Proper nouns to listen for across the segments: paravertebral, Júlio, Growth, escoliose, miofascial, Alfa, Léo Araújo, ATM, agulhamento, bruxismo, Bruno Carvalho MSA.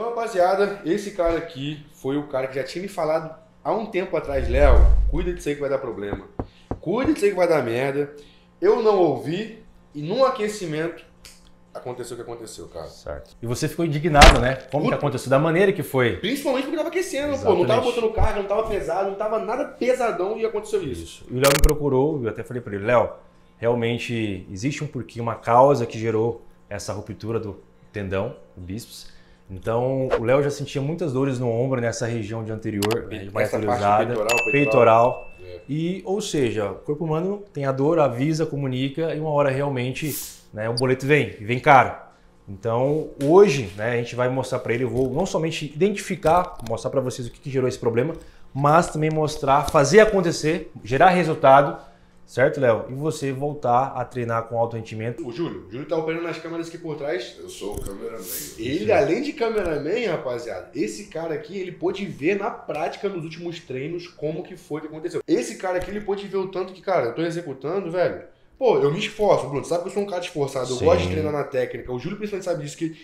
Então, rapaziada, esse cara aqui foi o cara que já tinha me falado há um tempo atrás: Léo, cuida disso aí que vai dar problema. Cuida disso aí que vai dar merda. Eu não ouvi e num aquecimento aconteceu o que aconteceu, cara. Certo. E você ficou indignado, né? Como que aconteceu? Da maneira que foi. Principalmente porque tava aquecendo, exatamente. Pô. Não tava botando carga, não tava pesado, não tava nada pesadão e aconteceu isso. E o Léo me procurou, eu até falei pra ele: Léo, realmente existe um porquê, uma causa que gerou essa ruptura do tendão, do bíceps. Então, o Léo já sentia muitas dores no ombro, nessa região de anterior, mais atualizada, peitoral. É. E, ou seja, o corpo humano tem a dor, avisa, comunica e uma hora realmente, né, o boleto vem, e vem caro. Então, hoje, né, a gente vai mostrar para ele, eu vou não somente identificar, mostrar para vocês o que gerou esse problema, mas também mostrar, fazer acontecer, gerar resultado, certo, Léo? E você voltar a treinar com alto rendimento. O Júlio. O Júlio tá operando nas câmeras aqui por trás. Eu sou o cameraman. Ele, sim, além de cameraman, rapaziada, esse cara aqui, ele pôde ver na prática, nos últimos treinos, como que foi que aconteceu. Esse cara aqui, ele pôde ver o tanto que, cara, eu tô executando, velho. Pô, eu me esforço, Bruno. Sabe que eu sou um cara esforçado. Eu, sim, gosto de treinar na técnica. O Júlio principalmente sabe disso, que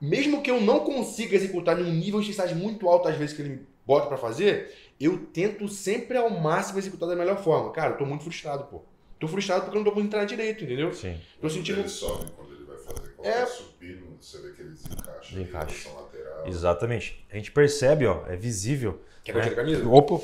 mesmo que eu não consiga executar num nível de intensidade muito alto, às vezes, que ele bota pra fazer, eu tento sempre ao máximo executar da melhor forma. Cara, eu tô muito frustrado, pô. Tô frustrado porque eu não tô conseguindo entrar direito, entendeu? Sim. Tô sentindo... Ele sobe quando ele vai fazer qualquer subida, você vê que ele desencaixa. Desencaixa. Lateral. Exatamente. A gente percebe, ó, é visível. Quer que eu tire a camisa? Opa!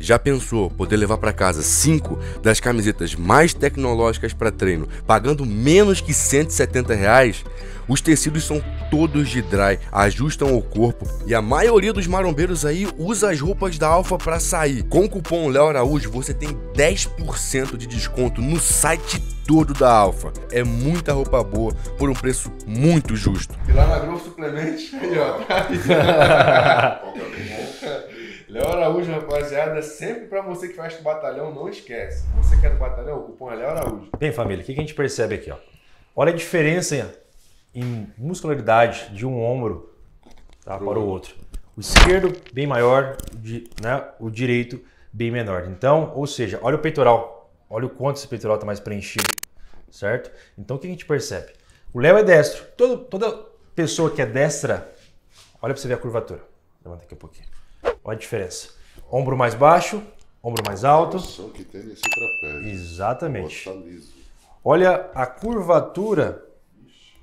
Já pensou poder levar para casa 5 das camisetas mais tecnológicas para treino, pagando menos que R$170? Os tecidos são todos de dry, ajustam o corpo e a maioria dos marombeiros aí usa as roupas da Alfa para sair. Com o cupom Léo Araújo você tem 10% de desconto no site todo da Alfa. É muita roupa boa por um preço muito justo. E lá na Growth Suplementos, aí ó. Léo Araújo, rapaziada, sempre para você que faz do batalhão, não esquece. Você que é do batalhão, o cupom é Léo Araújo. Bem, família, o que a gente percebe aqui, ó? Olha a diferença em muscularidade de um ombro, tá, para o outro. O esquerdo bem maior, né, o direito bem menor. Então, ou seja, olha o peitoral. Olha o quanto esse peitoral está mais preenchido, certo? Então, o que a gente percebe? O Léo é destro. Toda pessoa que é destra, olha para você ver a curvatura. Levanta aqui um pouquinho. Olha a diferença. Ombro mais baixo, ombro mais alto. Que tem nesse trapézio. Exatamente. Nossa, liso. Olha a curvatura. Ixi,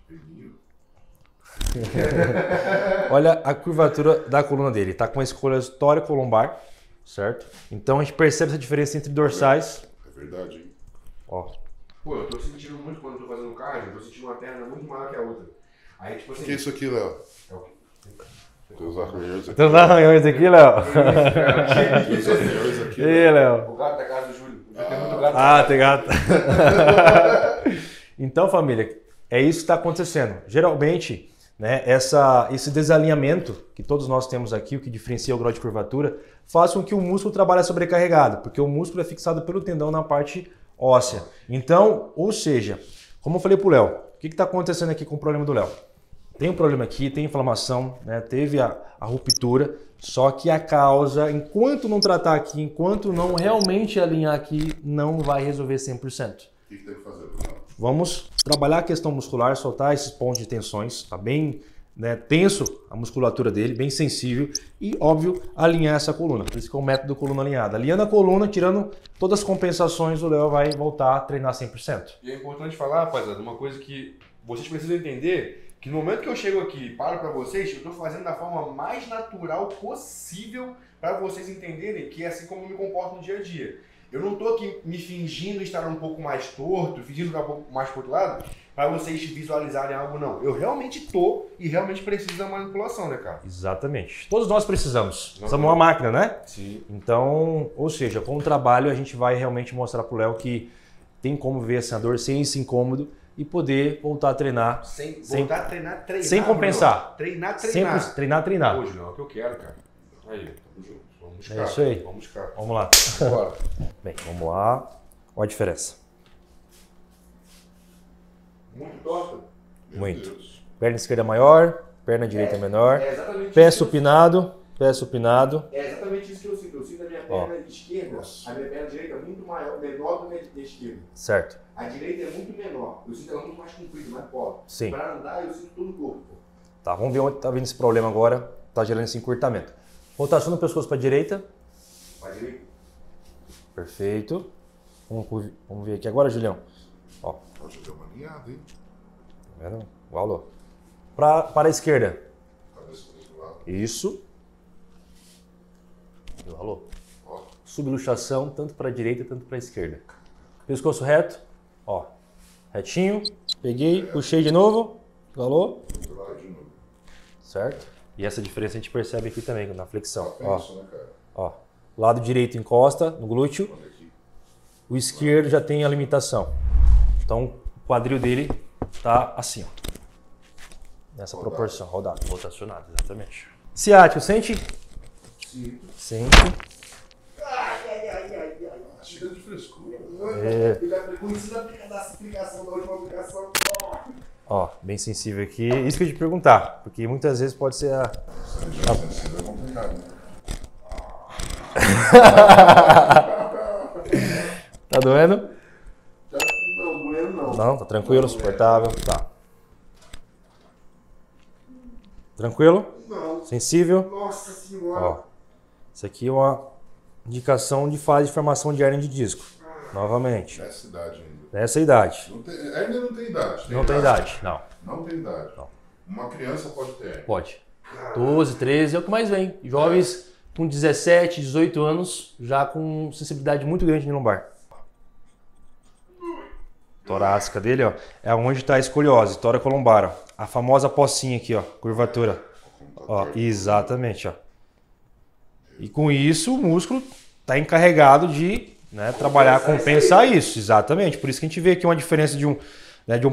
olha a curvatura da coluna dele. Tá com a escoliose colombar, certo? Então a gente percebe essa diferença entre dorsais. É verdade, hein? Ó. Pô, eu tô sentindo muito quando eu tô fazendo cardio, eu tô sentindo uma perna muito maior que a outra. Aí, tipo assim... O que é isso aqui, Léo? É o que? Teus arranhões aqui. Teus arranhões aqui, Léo? Teus arranhões aqui. E aí, Léo? O gato da casa do Júlio. Tem muito gato. Ah, tem gato. Então, família, é isso que está acontecendo. Geralmente, né, esse desalinhamento que todos nós temos aqui, o que diferencia o grau de curvatura, faz com que o músculo trabalhe sobrecarregado, porque o músculo é fixado pelo tendão na parte óssea. Então, ou seja, como eu falei pro Léo, o que está acontecendo aqui com o problema do Léo? Tem um problema aqui, tem inflamação, né? Teve a ruptura, só que a causa, enquanto não tratar aqui, enquanto não realmente alinhar aqui, não vai resolver 100%. O que tem que fazer? Vamos trabalhar a questão muscular, soltar esses pontos de tensões, tá bem, né, tenso a musculatura dele, bem sensível e, óbvio, alinhar essa coluna. Por isso que é o método coluna alinhada. Alinhando a coluna, tirando todas as compensações, o Léo vai voltar a treinar 100%. E é importante falar, rapaziada, uma coisa que vocês precisam entender... que no momento que eu chego aqui e paro para vocês, eu estou fazendo da forma mais natural possível para vocês entenderem que é assim como eu me comporto no dia a dia. Eu não estou aqui me fingindo estar um pouco mais torto, fingindo estar um pouco mais para o outro lado, para vocês visualizarem algo, não. Eu realmente estou e realmente preciso da manipulação, né, cara? Exatamente. Todos nós precisamos. Somos uma máquina, né? Sim. Então, ou seja, com o trabalho a gente vai realmente mostrar para o Léo que tem como ver essa dor sem esse incômodo, e poder voltar a treinar. Voltar a treinar. Sem compensar. Treinar. Sempre treinar. Hoje não, é o que eu quero, cara. Aí, tamo junto. Vamos buscar. É isso aí. Vamos buscar. Vamos lá. Bora. Bem, vamos lá. Olha a diferença. Muito torta. Muito. Deus. Perna esquerda maior, perna direita menor. É exatamente pé isso. Supinado. Pé supinado. É exatamente isso que eu sinto. Eu sinto a minha perna esquerda, a minha perna direita é muito maior, menor do que a esquerda. Certo. A direita é muito menor. Eu sinto ela muito mais comprida, mais pobre. Sim. Para andar, eu sinto todo o corpo. Tá, vamos ver onde está vindo esse problema agora, está gerando esse encurtamento. Rotação do pescoço para a direita. Para a direita. Perfeito. Vamos ver aqui agora, Julião. Ó. Nossa, deu uma alinhada, hein? Valor. Para a esquerda. Isso. Valor. Subluxação tanto para a direita, tanto para a esquerda. Pescoço reto. Ó. Retinho. Peguei, puxei de novo. Valor. Certo? E essa diferença a gente percebe aqui também, na flexão. Ó, isso, né, cara? Ó, lado direito encosta no glúteo, o esquerdo já tem a limitação. Então o quadril dele tá assim, ó. Nessa rodado. Proporção, rodado, rotacionado, exatamente. Ciático, sente? Sim. Sente. Chega de frescura. É. Ele aplicou isso na explicação da última aplicação. Ó, bem sensível aqui. Isso que eu ia te perguntar, porque muitas vezes pode ser a... Sensível é complicado, né? Tá doendo? Não, doendo não. Não, tá tranquilo, não, suportável, tá. Tranquilo? Não. Sensível? Nossa senhora. Ó, isso aqui é uma indicação de fase de formação de hérnia de disco. Novamente. Nessa idade ainda. Nessa idade. Não tem, ainda não tem idade. Tem não idade. Tem idade, não. Não tem idade. Não. Uma criança pode ter. Pode. 12, 13 é o que mais vem. Jovens com 17, 18 anos, já com sensibilidade muito grande de lombar. Torácica dele, ó, é onde está a escoliose, tóraco-lombar, ó. A famosa pocinha aqui, ó, curvatura. Ó, exatamente, ó. E com isso o músculo está encarregado de... Né, trabalhar, compensar isso, exatamente. Por isso que a gente vê aqui uma diferença de um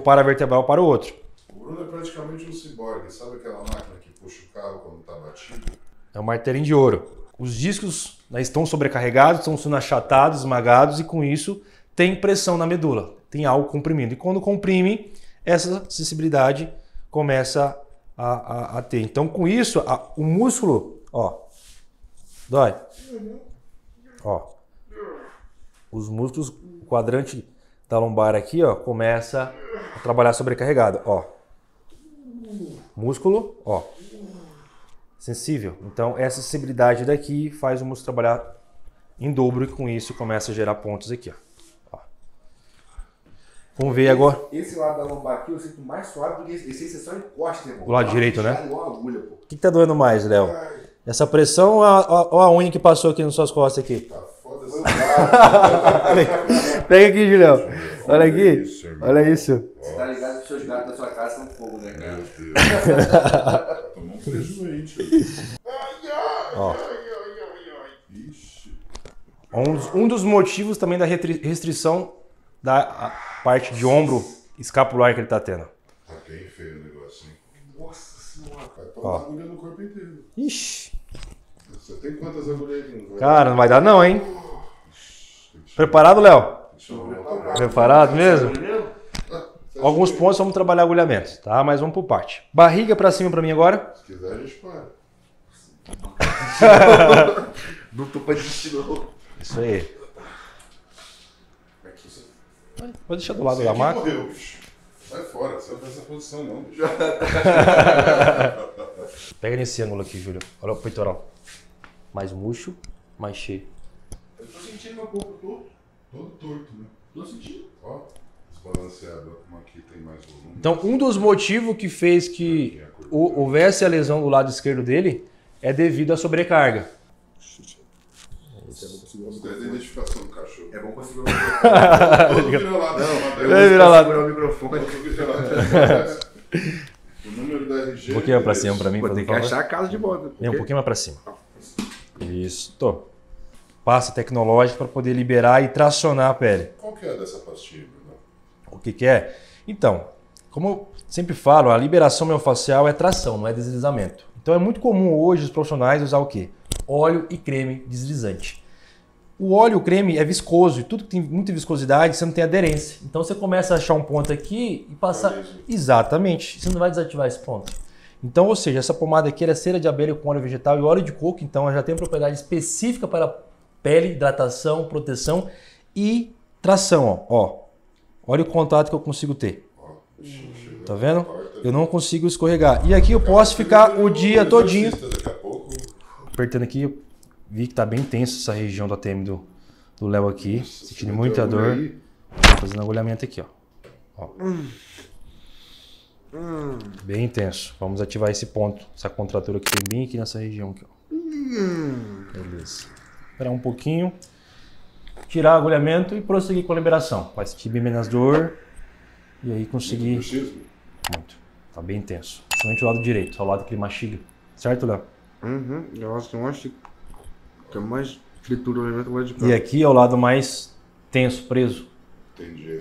paravertebral para o outro. O Bruno é praticamente um ciborgue, sabe aquela máquina que puxa o carro quando está batido? É um martelinho de ouro. Os discos, né, estão sobrecarregados, estão sendo achatados, esmagados e com isso tem pressão na medula, tem algo comprimido. E quando comprime, essa sensibilidade começa a ter. Então com isso, o músculo, ó, dói, ó. Os músculos, o quadrante da lombar aqui, ó, começa a trabalhar sobrecarregado, ó. Músculo, ó. Sensível. Então, essa sensibilidade daqui faz o músculo trabalhar em dobro e com isso começa a gerar pontos aqui, ó. Vamos ver agora. Esse lado da lombar aqui eu sinto mais suave do que esse é só encosta, irmão. Do lado direito, né? O que tá doendo mais, Léo? Essa pressão ou a unha que passou aqui nas suas costas aqui? Pega aqui, Julião. Olha aqui. Olha isso. Você tá ligado que os seus gatos da sua casa são fogo, né, cara? Meu Deus. Tomou um prejuízo. Ó. Um dos motivos também da restrição da parte de ombro escapular que ele tá tendo. Tá bem feio o negócio, hein? Nossa senhora. Tá agulha no corpo inteiro. Ixi. Você tem quantas agulhas aqui? Cara, não vai dar não, hein? Preparado, Léo? Preparado mesmo? Alguns pontos vamos trabalhar agulhamento, tá? Mas vamos por parte. Barriga pra cima pra mim agora. Se quiser a gente para. Não tô pra desistir não. Isso aí. Vou deixar do lado da maca. Sai fora, sai dessa posição não. Pega nesse ângulo aqui, Júlio. Olha o peitoral. Mais murcho, mais cheio. Eu tô sentindo meu corpo todo torto, né? Tô sentindo. Ó, desbalanceado, como aqui tem mais volume. Então, um dos motivos que fez que houvesse a lesão do lado esquerdo dele é devido à sobrecarga. Isso é a identificação do cachorro. É bom conseguir o microfone. Vai virar lá. Vai virar lá. O número da RG. Um pouquinho mais pra cima pra mim. Vou ter que achar a casa de moda. Um pouquinho mais pra cima. Isso, tô. Pasta tecnológica para poder liberar e tracionar a pele. Qual que é dessa pastilha? Né? O que que é? Então, como eu sempre falo, a liberação miofascial é tração, não é deslizamento. Então é muito comum hoje os profissionais usar o quê? Óleo e creme deslizante. O óleo e o creme é viscoso e tudo que tem muita viscosidade você não tem aderência. Então você começa a achar um ponto aqui e passa... Exatamente, você não vai desativar esse ponto. Então, ou seja, essa pomada aqui era cera de abelha com óleo vegetal e óleo de coco, então ela já tem propriedade específica para pele, hidratação, proteção e tração, ó. Olha o contato que eu consigo ter. Tá vendo? Eu não consigo escorregar. E aqui eu posso ficar o dia todinho. Apertando aqui, vi que tá bem tenso essa região do ATM do Léo aqui. Nossa, sentindo muita dor. Fazendo agulhamento aqui, ó. Bem intenso. Vamos ativar esse ponto, essa contratura que tem bem aqui nessa região aqui, ó. Beleza. Esperar um pouquinho, tirar o agulhamento e prosseguir com a liberação. Vai sentir bem menos dor e aí conseguir... Muito. Tá bem intenso. Principalmente o lado direito, o lado que ele mastiga. Certo, Léo? Uhum. Eu acho que é mais fritura o alimento, mais de cá. E aqui é o lado mais tenso, preso. Entendi.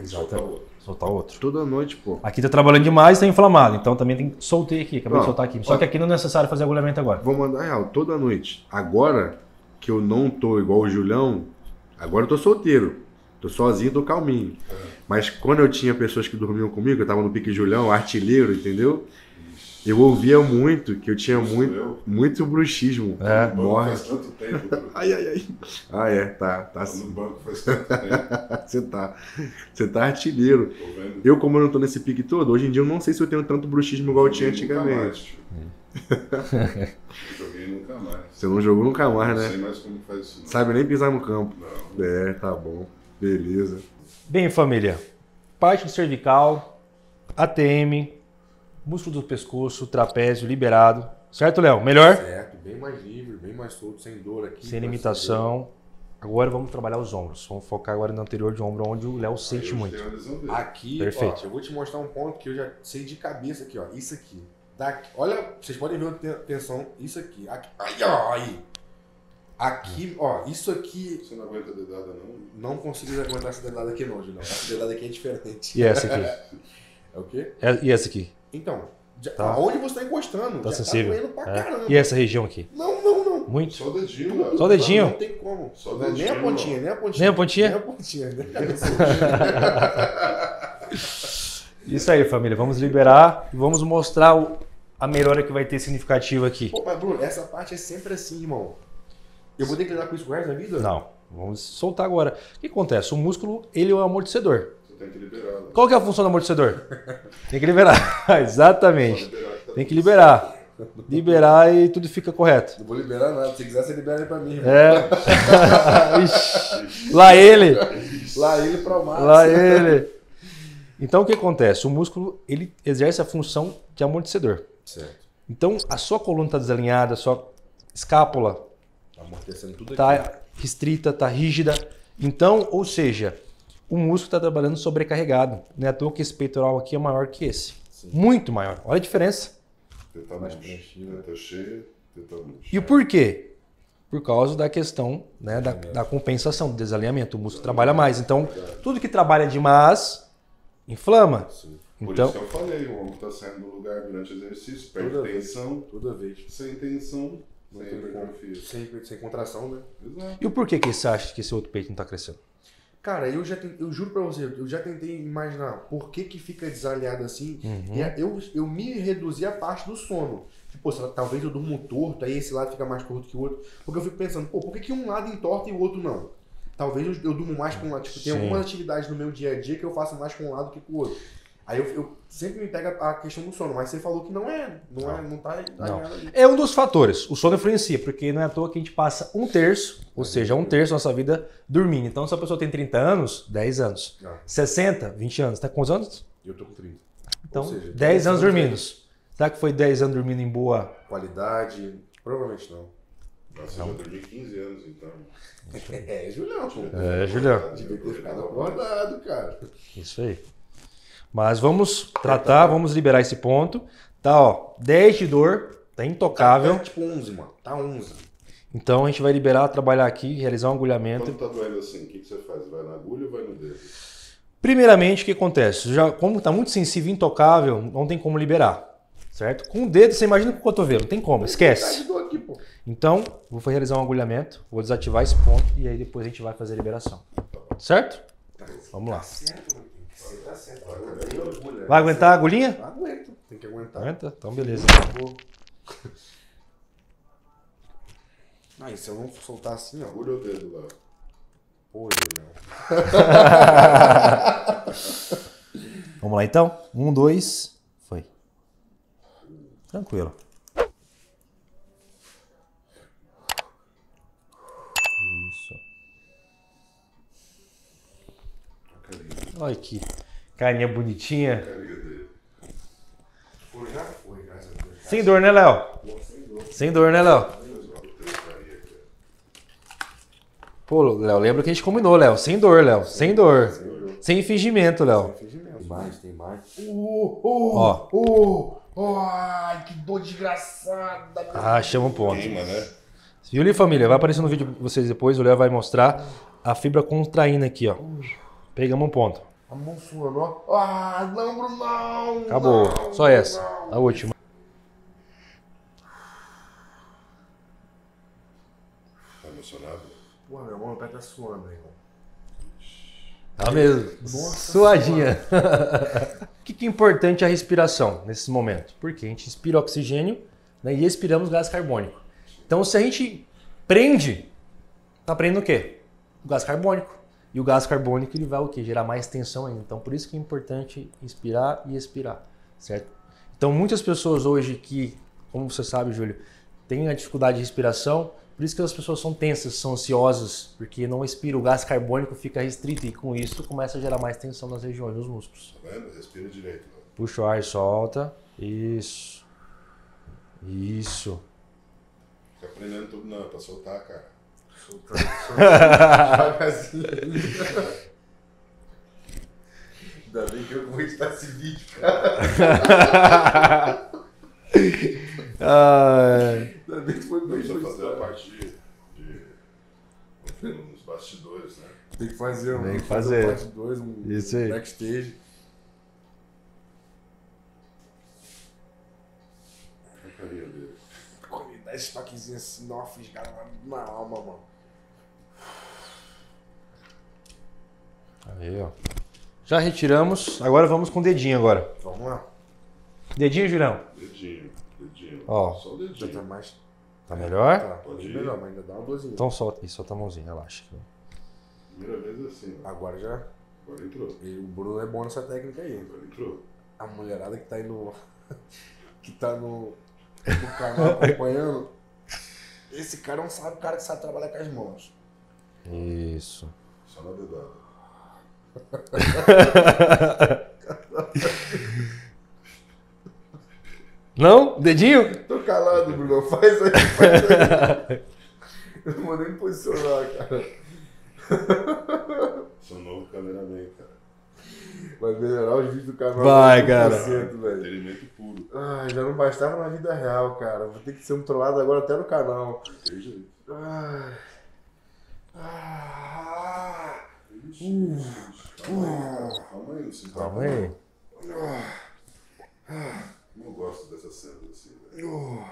Exato. Soltar outro. Toda noite, pô. Aqui tá trabalhando demais, tá inflamado. Então também tem que soltar aqui. Acabei de soltar aqui. Só que aqui não é necessário fazer agulhamento agora. Vou mandar real, toda noite. Agora que eu não tô igual o Julião, agora eu tô solteiro. Tô sozinho, tô calminho. É. Mas quando eu tinha pessoas que dormiam comigo, eu tava no pique Julião, artilheiro, entendeu? Eu ouvia muito, que eu tinha muito bruxismo. É. No banco faz tanto tempo. Ai. Ah, é, tá assim. No banco faz tanto tempo. Você tá artilheiro. Eu, como eu não tô nesse pique todo, hoje em dia eu não sei se eu tenho tanto bruxismo igual eu tinha antigamente. Joguei nunca mais. Você não jogou nunca mais, né? Não sei mais como faz isso. Não sabe nem pisar no campo. Não. É, tá bom. Beleza. Bem, família. Parte do cervical, ATM... músculo do pescoço, trapézio liberado. Certo, Léo? Melhor? Certo, bem mais livre, bem mais solto, sem dor aqui. Sem limitação. Agora vamos trabalhar os ombros. Vamos focar agora no anterior de ombro, onde o Léo sente muito. Aqui, perfeito. Ó, eu vou te mostrar um ponto que eu já sei de cabeça aqui, ó. Isso aqui. Daqui, olha, vocês podem ver a tensão. Isso aqui. Aqui. Ai, ó, aí. Aqui, ó, isso aqui... Você não aguenta a dedada, não? Não consigo aguentar essa dedada aqui, não, Julião. Essa dedada aqui é diferente. E essa aqui? É o quê? E essa aqui? Então, aonde você tá encostando? Tá sensível. Tá doendo pra caramba. E essa região aqui? Não. Muito. Só o dedinho, velho. Só o dedinho? Não tem como. Só o dedinho. Nem a pontinha, nem a pontinha. Isso aí, família. Vamos liberar e vamos mostrar a melhora que vai ter significativa aqui. Pô, mas Bruno, essa parte é sempre assim, irmão. Eu vou ter que lidar com isso o resto da vida? Não. Vamos soltar agora. O que acontece? O músculo, ele é um amortecedor. Tem que liberar. Qual que é a função do amortecedor? Tem que liberar. Exatamente. Liberar, tá? Tem que liberar. Liberar e tudo fica correto. Não vou liberar nada. Se quiser, você libera ele pra mim. É. Lá ele. Lá ele pra Márcio. Lá ele. Então, o que acontece? O músculo, ele exerce a função de amortecedor. Certo. Então, a sua coluna tá desalinhada, a sua escápula tá amortecendo tudo aqui. Tá restrita, tá rígida. Então, ou seja... o músculo está trabalhando sobrecarregado. Não é à toa que esse peitoral aqui é maior que esse. Sim. Muito maior. Olha a diferença. E o porquê? Por causa da questão, né, da compensação, do desalinhamento. O músculo trabalha mais. Então, tudo que trabalha demais, inflama. Sim. Por então, isso que eu falei, o ombro está saindo do lugar durante o exercício, perde tensão. Toda vez. Sem tensão, sem contração, né? Exato. E o porquê que você acha que esse outro peito não está crescendo? Cara, eu juro pra você, eu já tentei imaginar por que que fica desalinhado assim. Eu me reduzi a parte do sono. Tipo, talvez eu durmo torto, aí esse lado fica mais torto que o outro. Porque eu fico pensando, pô, por que que um lado entorta e o outro não? Talvez eu durmo mais com um lado. Tipo, tem algumas atividades no meu dia a dia que eu faço mais com um lado que com o outro. Aí eu sempre me pego a questão do sono, mas você falou que não tá ali. É um dos fatores. O sono influencia, porque não é à toa que a gente passa um terço, ou seja, um terço da nossa vida dormindo. Então, se a pessoa tem 30 anos, 10 anos. 60, 20 anos. Tá com quantos anos? Eu tô com 30. Então, ou seja, 10 anos dormindo. Será que foi 10 anos dormindo em boa qualidade? Provavelmente não. Nossa, eu já dormi 15 anos, então. Julião. Devia ter ficado acordado, cara. Isso aí. Mas vamos tratar, vamos liberar esse ponto. Tá, ó, 10 de dor, tá intocável. Tá tipo 11, mano, tá 11. Então a gente vai liberar, trabalhar aqui, realizar um agulhamento. Quando tá doendo assim, o que você faz? Vai na agulha ou vai no dedo? Primeiramente, o que acontece? Como tá muito sensível e intocável, não tem como liberar, certo? Com o dedo, você imagina com o cotovelo, não tem como, esquece. Então, vou realizar um agulhamento, vou desativar esse ponto e aí depois a gente vai fazer a liberação, certo? Vamos lá. Vai aguentar a agulhinha? Aguento, tem que aguentar. Aguenta? Então beleza. Aí, se eu não soltar assim, ó. Agulha o dedo lá. Pô, Julião. Vamos lá então. 1, 2. tranquilo. Isso. Olha que carinha bonitinha. Sem dor, né, Léo? Sem dor, né, Léo? Pô, Léo, lembra que a gente combinou, Léo. Sem dor, Léo. Sem dor. Sem fingimento, Léo. Tem mais, tem mais. Ó. Ai, que dor desgraçada. Ah, chama um ponto. Queima, né? Viu ali, família? Vai aparecer no vídeo pra vocês depois. O Léo vai mostrar a fibra contraindo aqui, ó. Pegamos um ponto. A mão suando, ó. Ah, não, não. Acabou. Não, só essa. Não. A última. Tá emocionado? Pô, meu irmão, o pé tá suando, irmão. Tá mesmo. Nossa, suadinha. O que é importante a respiração nesse momento? Porque a gente inspira oxigênio, né, e expiramos gás carbônico. Então, se a gente prende, tá prendendo o quê? O gás carbônico. E o gás carbônico, ele vai o quê? Gerar mais tensão ainda. Então, por isso que é importante inspirar e expirar, certo? Então, muitas pessoas hoje que, como você sabe, Júlio, têm a dificuldade de respiração, por isso que as pessoas são tensas, são ansiosas, porque não expira, o gás carbônico fica restrito e com isso começa a gerar mais tensão nas regiões, nos músculos. Tá vendo? Respira direito. Né? Puxa o ar e solta. Isso. Isso. Fica aprendendo tudo, não, é pra soltar, cara. Ainda bem que eu vou editar esse vídeo, cara. Ainda bem que foi bem difícil. Fazer a parte de nos bastidores, né? Tem que fazer um parte 2, um backstage. Dá esse toquezinho assim, dá uma fisgada na alma, mano. Aí, ó. Já retiramos, agora vamos com o dedinho agora. Vamos lá. Dedinho, Julião? Dedinho, dedinho. Ó. Só o dedinho. Tá, mais... tá melhor? Tá, pode ir. Melhor, mas ainda dá uma dorzinha. Então solta aí, solta a mãozinha, relaxa. Primeira vez assim, né? Agora já. Agora entrou. E o Bruno é bom nessa técnica aí. Agora entrou. A mulherada que tá aí no... que tá no... do canal acompanhando, esse cara não sabe, o cara que sabe trabalhar com as mãos. Isso. Só na dedada. Não? Dedinho? Tô calado, Bruno. Faz aí, faz aí. Eu não mandei me posicionar, cara. Sou novo cameraman, cara. Vai melhorar os vídeos do canal. Vai, cara. Entretenimento puro. Ai, já não bastava na vida real, cara. Vou ter que ser um trollado agora até no canal. Entendi. Calma aí, você calma aí. Não gosto dessa cena assim, velho.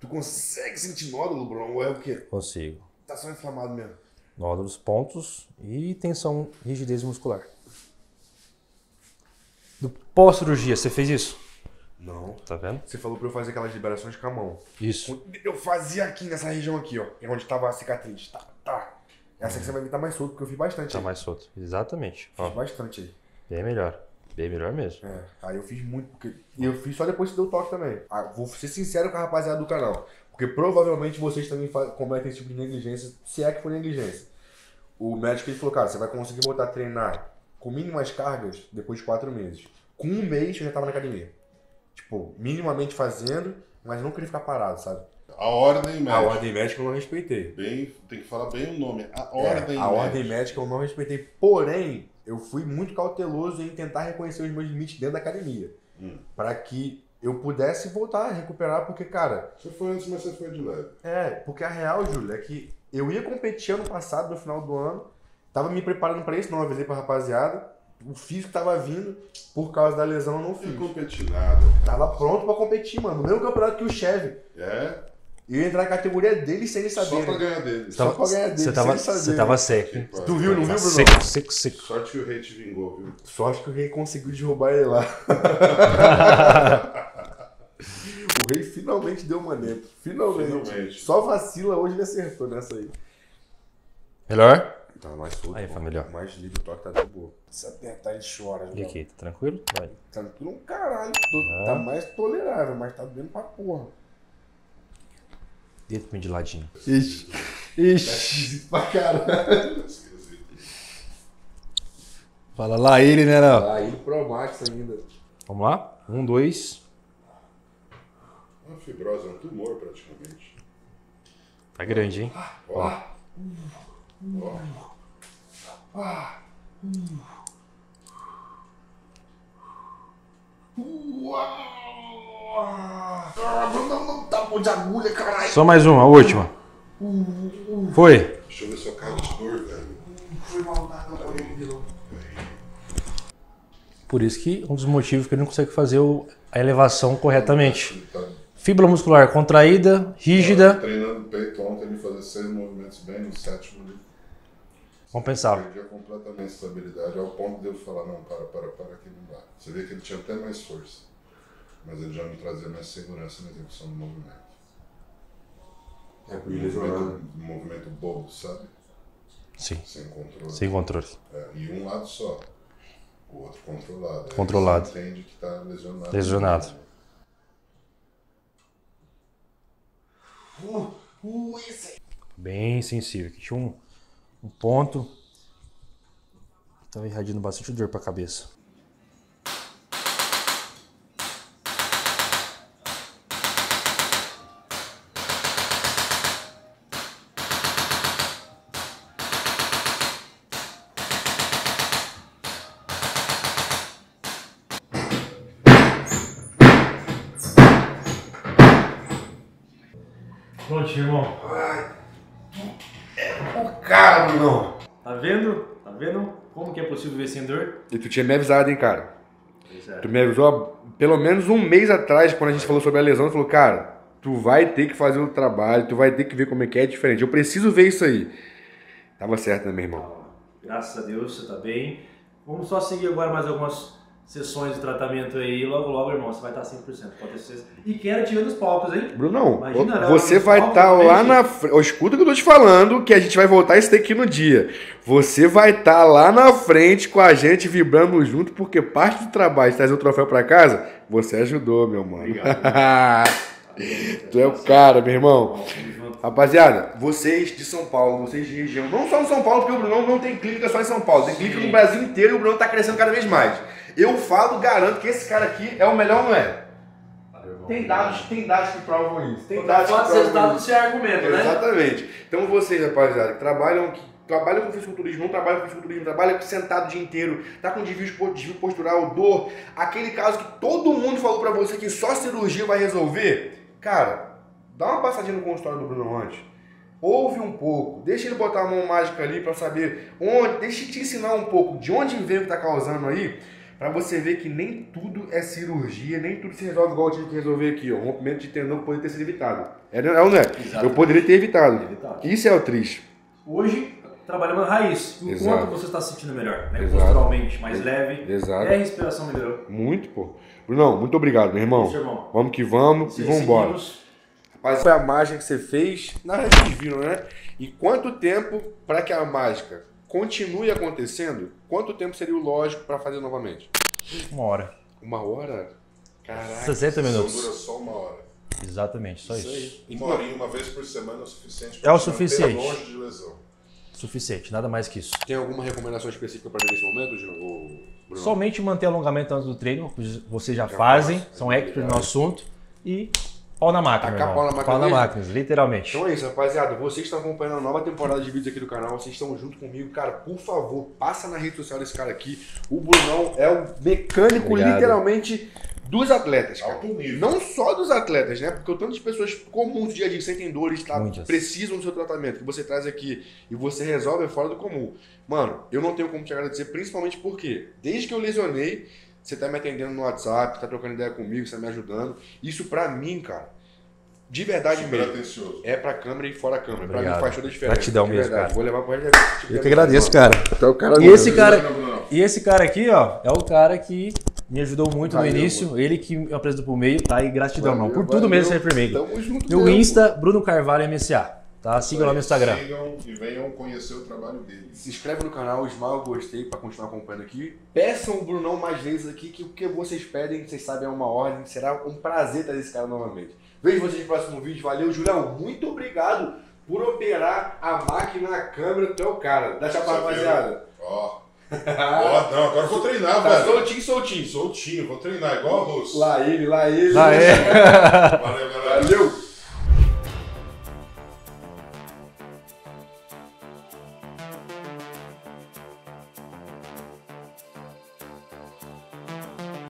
Tu consegue sentir nódulo, Bruno? Ou é o quê? Consigo. Tá só inflamado mesmo? Nódulos, pontos e tensão, rigidez muscular. Do pós-cirurgia, você fez isso? Não. Tá vendo? Você falou pra eu fazer aquelas liberações com a mão. Isso. Eu fazia aqui nessa região aqui, ó. Onde tava a cicatriz. Tá, tá. Essa aqui você vai ver tá mais solto, porque eu fiz bastante. Tá aí. Mais solto, exatamente. Fiz ó. Bastante aí. Bem melhor. Bem melhor mesmo. É, aí eu fiz muito, porque eu fiz só depois que deu toque também. Ah, vou ser sincero com a rapaziada do canal, porque provavelmente vocês também cometem esse tipo de negligência, se é que for negligência. O médico ele falou, cara, você vai conseguir voltar a treinar com mínimas cargas depois de 4 meses. Com 1 mês eu já tava na academia. Tipo, minimamente fazendo, mas não queria ficar parado, sabe? A ordem médica. A ordem médica eu não respeitei. Bem, tem que falar bem o nome. A ordem médica. A ordem médica eu não respeitei, porém... eu fui muito cauteloso em tentar reconhecer os meus limites dentro da academia. Pra que eu pudesse voltar a recuperar, porque, cara... Você foi antes, mas você foi de leve. É, porque a real, Júlio, é que eu ia competir ano passado, no final do ano. Tava me preparando pra isso, não avisei pra rapaziada. O físico tava vindo, por causa da lesão eu não fiz. Não competi nada. Tava pronto pra competir, mano. No mesmo campeonato que o Chevy. É? Eu ia entrar na categoria dele sem ele saber. Só pra ganhar dele. Só pra ganhar dele, sem ele saber. Você tava seco. Tu viu, não viu, Bruno? Seco, seco, seco. Sorte que o rei te vingou, viu? Sorte que o rei conseguiu derrubar ele lá. O rei finalmente deu maneiro. Finalmente. Só vacila hoje ele acertou nessa aí. Melhor? Tá mais solto. Aí, pô, família. Mais livre, o toque tá de boa. Se apertar, ele chora. E aqui, tá tranquilo? Vai. Tá tranquilo um caralho. Tá mais tolerável, mas tá doendo pra porra. Deito bem de ladinho. Ixi. Ixi. Pra caralho. Fala lá ele, né, não? Lá ele pro Max ainda. Vamos lá? 1, 2. Uma fibrose, um tumor praticamente. Tá grande, hein? Ó. Não tá bom de agulha, caralho. Só mais uma, a última. Foi. Deixa eu ver se eu caio de dor, velho. Foi maldade, não foi. Por isso que um dos motivos que ele não consegue fazer a elevação corretamente. Fibra muscular contraída, rígida. Treinando o peito ontem, ele fazia 6 movimentos bem, no 7º ele... compensava. Perdia completamente a estabilidade, ao ponto de eu falar, não, para, que não dá. Você vê que ele tinha até mais força, mas ele já não trazia mais segurança na execução do movimento. É um movimento bobo, sabe? Sim. Sem controle. Sem controle. É, e um lado só. O outro controlado. Controlado. Você entende que tá lesionado. Lesionado. Esse... bem sensível. Aqui tinha um ponto. Tava irradiando bastante dor pra cabeça. Prontinho, irmão. Ai, é o cara, irmão. Tá vendo? Tá vendo? Como que é possível ver sem dor? E tu tinha me avisado, hein, cara. Exato. Tu me avisou pelo menos um mês atrás, quando a gente falou sobre a lesão, tu falou, cara, tu vai ter que fazer o trabalho, tu vai ter que ver como é que é diferente. Eu preciso ver isso aí. Tava certo, né, meu irmão? Graças a Deus, você tá bem. Vamos só seguir agora mais algumas sessões de tratamento aí, logo, logo, irmão, você vai estar 100%, pode ter certeza. E quero te ver nos palcos, hein? Brunão, imagina, você vai estar lá na frente. Escuta o que eu tô te falando, que a gente vai voltar esse daqui no dia. Você vai estar lá na frente com a gente, vibrando junto, porque parte do trabalho de trazer o troféu pra casa, você ajudou, meu mano. Obrigado. Tu é o cara, meu irmão. Rapaziada, vocês de São Paulo, vocês de região, não só em São Paulo, porque o Brunão não tem clínica só em São Paulo, tem clínica no Brasil inteiro e o Brunão tá crescendo cada vez mais. Eu falo, garanto que esse cara aqui é o melhor, não é? Tem dados que provam isso. Tem dados que provam isso. Argumento, né? Exatamente. Então vocês, rapaziada, que trabalham com fisiculturismo, não trabalham com fisiculturismo, trabalham sentado o dia inteiro, tá com desvio postural, dor, aquele caso que todo mundo falou pra você que só cirurgia vai resolver, cara, dá uma passadinha no consultório do Bruno antes. Ouve um pouco, deixa ele botar a mão mágica ali pra saber onde, deixa ele te ensinar um pouco de onde vem o que tá causando aí, pra você ver que nem tudo é cirurgia, nem tudo se resolve igual eu tive que resolver aqui, ó. O rompimento de tendão poderia ter sido evitado. É ou não é? Exatamente. Eu poderia ter evitado. Isso é o triste. Hoje, trabalhando na raiz. O quanto você está se sentindo melhor, né? Posturalmente, mais leve. Exato. E a respiração melhorou. Muito, pô. Brunão, muito obrigado, meu irmão. Isso, irmão. Vamos que vamos e vamos embora. Mas foi a mágica que você fez, vocês viram, né? E quanto tempo para que a mágica continue acontecendo, quanto tempo seria o lógico para fazer novamente? 1 hora. 1 hora? Caraca. 60 minutos. Dura só 1 hora. Exatamente, só isso. Aí. Uma horinha, uma vez por semana é o suficiente para manter longe de lesão. Suficiente, nada mais que isso. Tem alguma recomendação específica para nesse momento, Júlio? Somente manter alongamento antes do treino, vocês já fazem, são experts no assunto. E... pau na máquina, pau na máquina, literalmente. Então é isso, rapaziada. Vocês estão acompanhando a nova temporada de vídeos aqui do canal. Vocês estão junto comigo. Cara, por favor, passa na rede social desse cara aqui. O Brunão é o mecânico, literalmente, dos atletas, cara. Não só dos atletas, né? Porque o tanto de pessoas comuns do dia a dia, sentem dores, tá? Precisam do seu tratamento, que você traz aqui e você resolve é fora do comum. Mano, eu não tenho como te agradecer, principalmente porque, desde que eu lesionei, você tá me atendendo no WhatsApp, tá trocando ideia comigo, você tá me ajudando. Isso pra mim, cara, de verdade mesmo, é pra câmera e fora a câmera. Obrigado. Pra mim faz toda a diferença. Gratidão mesmo, cara. Vou levar pro resto da vida. Eu que agradeço, cara. Então, esse cara aqui, ó, é o cara que me ajudou muito no início. Mano. Ele que me apresentou pro meio, tá? E gratidão, valeu, por tudo mesmo, sempre por meio. Tamo junto, meu Insta, Bruno Carvalho MSA. Tá? Sigam lá no Instagram. Sigam e venham conhecer o trabalho dele. Se inscreve no canal, esmaga o gostei para continuar acompanhando aqui. Peçam o Brunão mais vezes aqui, que o que vocês pedem, vocês sabem, é uma ordem. Será um prazer trazer esse cara novamente. Vejo vocês no próximo vídeo. Valeu, Julião. Muito obrigado por operar a máquina, a câmera, teu cara. Dá chapa, rapaziada. Ó. Ó, não, agora eu vou treinar, tá, velho. Soltinho. Vou treinar igual o Russo. Lá ele. Valeu, galera. Valeu.